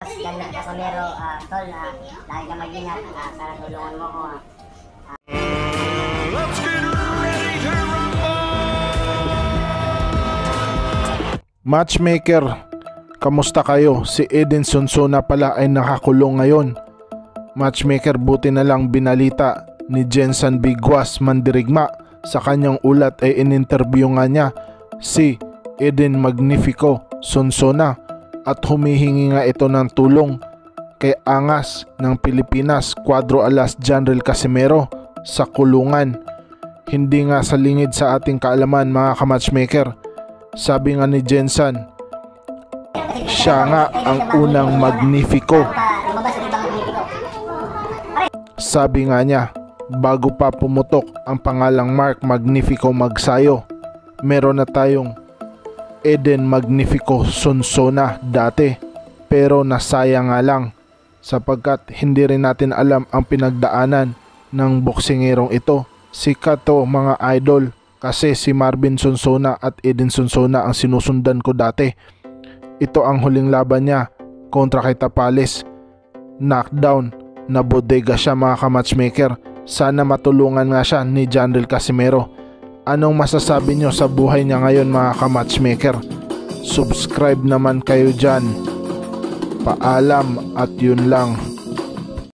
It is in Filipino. John Riel Casimero, tol, lagi ka mag-ingat, sana tulungan mo ko. Let's get ready to rumble! Matchmaker, kamusta kayo? Si Eden Sonsona pala ay nakakulong ngayon. Matchmaker, buti na lang binalita ni Gensan Bigwas Mandirigma sa kanyang ulat ay in-interview nga niya si Eden Magnifico Sonsona. At humihingi nga ito ng tulong kay Angas ng Pilipinas, Quadro Alas John Riel Casimero sa kulungan. Hindi nga sa lingid sa ating kaalaman, mga kamatchmaker. Sabi nga ni Gensan, siya nga ang unang Magnifico. Sabi nga niya, bago pa pumutok ang pangalang Mark Magnifico Magsayo, meron na tayong Eden Magnifico Sonsona dati, pero nasaya nga lang sapagkat hindi rin natin alam ang pinagdaanan ng boksingerong ito. Sikat to, mga idol, kasi si Marvin Sonsona at Eden Sonsona ang sinusundan ko dati. Ito ang huling laban niya kontra kay Tapales. Knockdown na bodega siya, mga kamatchmaker. Sana matulungan nga siya ni John Riel Casimero. Anong masasabi nyo sa buhay niya ngayon, mga kamatchmaker? Subscribe naman kayo dyan. Paalam at yun lang.